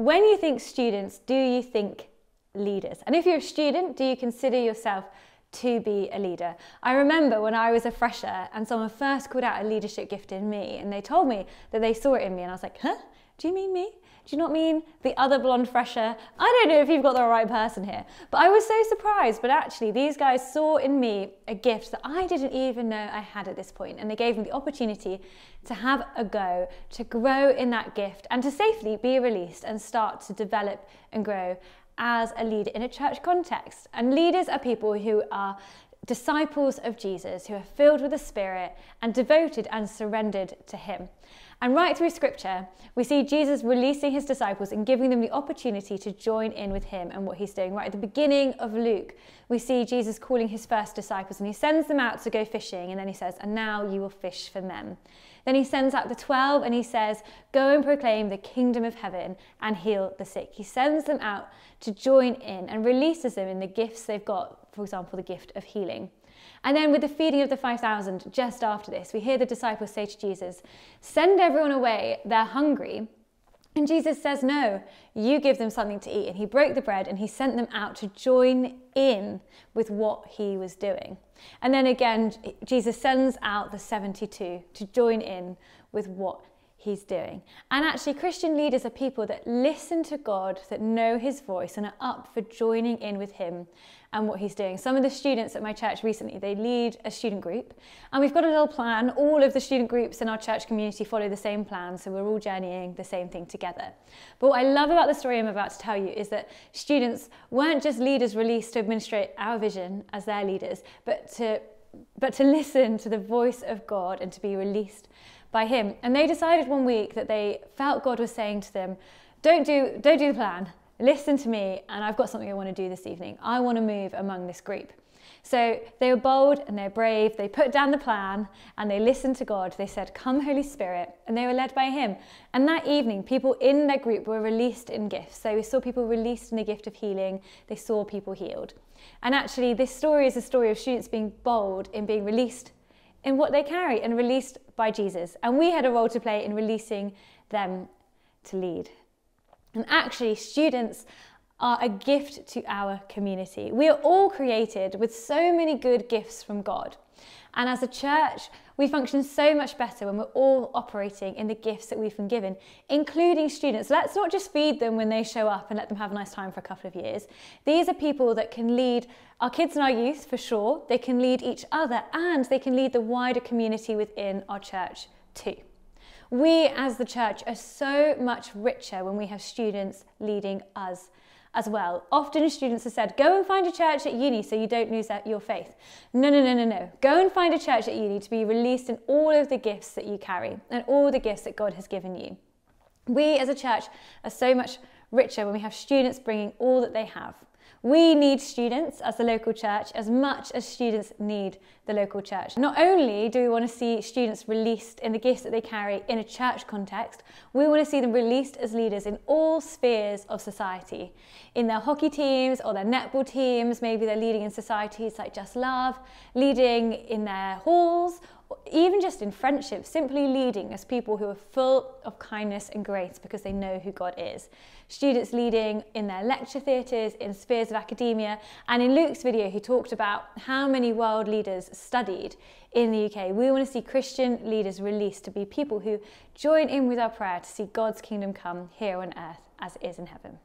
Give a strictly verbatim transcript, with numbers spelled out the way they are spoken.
When you think students, do you think leaders? And if you're a student, do you consider yourself to be a leader? I remember when I was a fresher and someone first called out a leadership gift in me, and they told me that they saw it in me, and I was like, huh? Do you mean me? Do you not mean the other blonde fresher? I don't know if you've got the right person here. But I was so surprised, but actually these guys saw in me a gift that I didn't even know I had at this point, and they gave me the opportunity to have a go, to grow in that gift, and to safely be released and start to develop and grow as a leader in a church context. And leaders are people who are disciples of Jesus, who are filled with the Spirit and devoted and surrendered to him. And right through scripture, we see Jesus releasing his disciples and giving them the opportunity to join in with him and what he's doing. Right at the beginning of Luke, we see Jesus calling his first disciples, and he sends them out to go fishing, and then he says, and now you will fish for men. Then he sends out the twelve and he says, go and proclaim the kingdom of heaven and heal the sick. He sends them out to join in and releases them in the gifts they've got, for example, the gift of healing. And then with the feeding of the five thousand, just after this, we hear the disciples say to Jesus, send everyone away, they're hungry. And Jesus says, no, you give them something to eat. And he broke the bread and he sent them out to join in with what he was doing. And then again, Jesus sends out the seventy-two to join in with what he's doing. And actually, Christian leaders are people that listen to God, that know his voice, and are up for joining in with him and what he's doing. Some of the students at my church recently, they lead a student group, and we've got a little plan. All of the student groups in our church community follow the same plan, so we're all journeying the same thing together. But what I love about the story I'm about to tell you is that students weren't just leaders released to administrate our vision as their leaders, but to but to listen to the voice of God and to be released by him. And they decided one week that they felt God was saying to them, don't do, don't do the plan, listen to me, and I've got something I want to do this evening. I want to move among this group. So they were bold and they're brave. They put down the plan and they listened to God. They said, come Holy Spirit, and they were led by him. And that evening, people in their group were released in gifts. So we saw people released in the gift of healing. They saw people healed. And actually, this story is a story of students being bold in being released in what they carry and released by Jesus. And we had a role to play in releasing them to lead. And actually, students are a gift to our community. We are all created with so many good gifts from God. And as a church, we function so much better when we're all operating in the gifts that we've been given, including students. Let's not just feed them when they show up and let them have a nice time for a couple of years. These are people that can lead our kids and our youth, for sure. They can lead each other, and they can lead the wider community within our church too. We as the church are so much richer when we have students leading us as well. Often students are said, go and find a church at uni so you don't lose your faith. No, no, no, no, no. Go and find a church at uni to be released in all of the gifts that you carry and all the gifts that God has given you. We as a church are so much richer when we have students bringing all that they have. We need students as the local church as much as students need the local church. Not only do we want to see students released in the gifts that they carry in a church context, we want to see them released as leaders in all spheres of society. In their hockey teams or their netball teams, maybe they're leading in societies like Just Love, leading in their halls, or even just in friendship, simply leading as people who are full of kindness and grace because they know who God is. Students leading in their lecture theatres, in spheres of academia, and in Luke's video he talked about how many world leaders studied in the U K. We want to see Christian leaders released to be people who join in with our prayer to see God's kingdom come here on earth as it is in heaven.